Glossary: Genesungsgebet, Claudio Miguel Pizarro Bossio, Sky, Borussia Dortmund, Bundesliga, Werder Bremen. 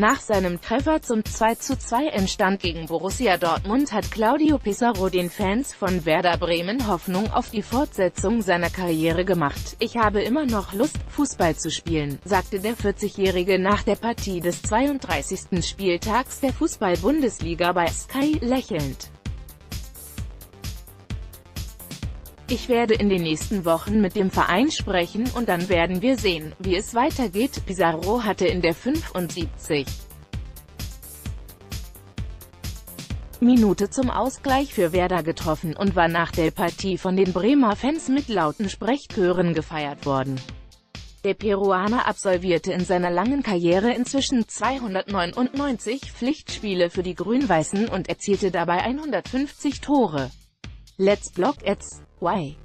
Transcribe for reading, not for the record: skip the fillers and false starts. Nach seinem Treffer zum 2:2 entstand gegen Borussia Dortmund hat Claudio Pizarro den Fans von Werder Bremen Hoffnung auf die Fortsetzung seiner Karriere gemacht. Ich habe immer noch Lust, Fußball zu spielen, sagte der 40-Jährige nach der Partie des 32. Spieltags der Fußball-Bundesliga bei Sky lächelnd. Ich werde in den nächsten Wochen mit dem Verein sprechen und dann werden wir sehen, wie es weitergeht. Pizarro hatte in der 75. Minute zum Ausgleich für Werder getroffen und war nach der Partie von den Bremer Fans mit lauten Sprechchören gefeiert worden. Der Peruaner absolvierte in seiner langen Karriere inzwischen 299 Pflichtspiele für die Grün-Weißen und erzielte dabei 150 Tore. Let's block ads. Why?